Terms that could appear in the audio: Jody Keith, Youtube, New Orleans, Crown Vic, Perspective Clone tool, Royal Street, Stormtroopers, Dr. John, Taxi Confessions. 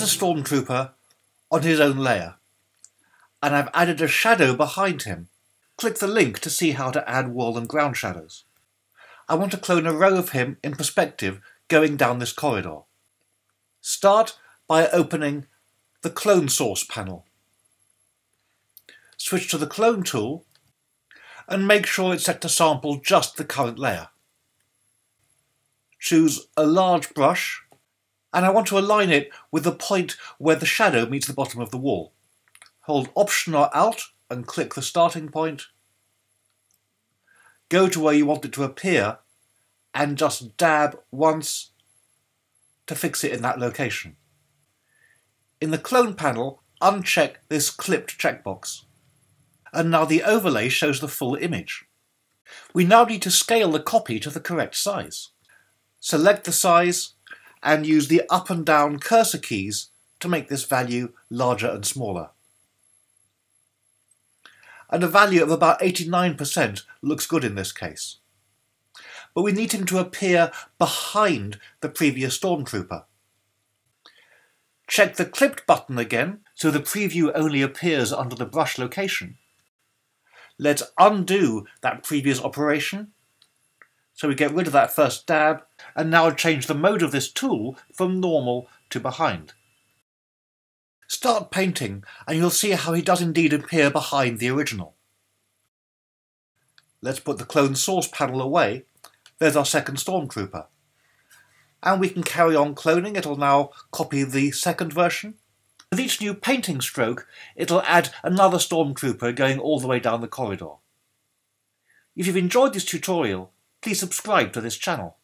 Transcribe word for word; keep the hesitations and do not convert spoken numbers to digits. Here's a Stormtrooper on his own layer, and I've added a shadow behind him. Click the link to see how to add wall and ground shadows. I want to clone a row of him in perspective going down this corridor. Start by opening the Clone Source panel. Switch to the Clone tool and make sure it's set to sample just the current layer. Choose a large brush, and I want to align it with the point where the shadow meets the bottom of the wall. Hold Option or Alt and click the starting point. Go to where you want it to appear and just dab once to fix it in that location. In the Clone panel, uncheck this clipped checkbox. And now the overlay shows the full image. We now need to scale the copy to the correct size. Select the size and use the up and down cursor keys to make this value larger and smaller. And a value of about eighty-nine percent looks good in this case. But we need him to appear behind the previous Stormtrooper. Check the clipped button again, so the preview only appears under the brush location. Let's undo that previous operation, so we get rid of that first dab, and now change the mode of this tool from normal to behind. Start painting, and you'll see how he does indeed appear behind the original. Let's put the Clone Source panel away. There's our second Stormtrooper. And we can carry on cloning. It'll now copy the second version. With each new painting stroke, it'll add another Stormtrooper going all the way down the corridor. If you've enjoyed this tutorial, please subscribe to this channel.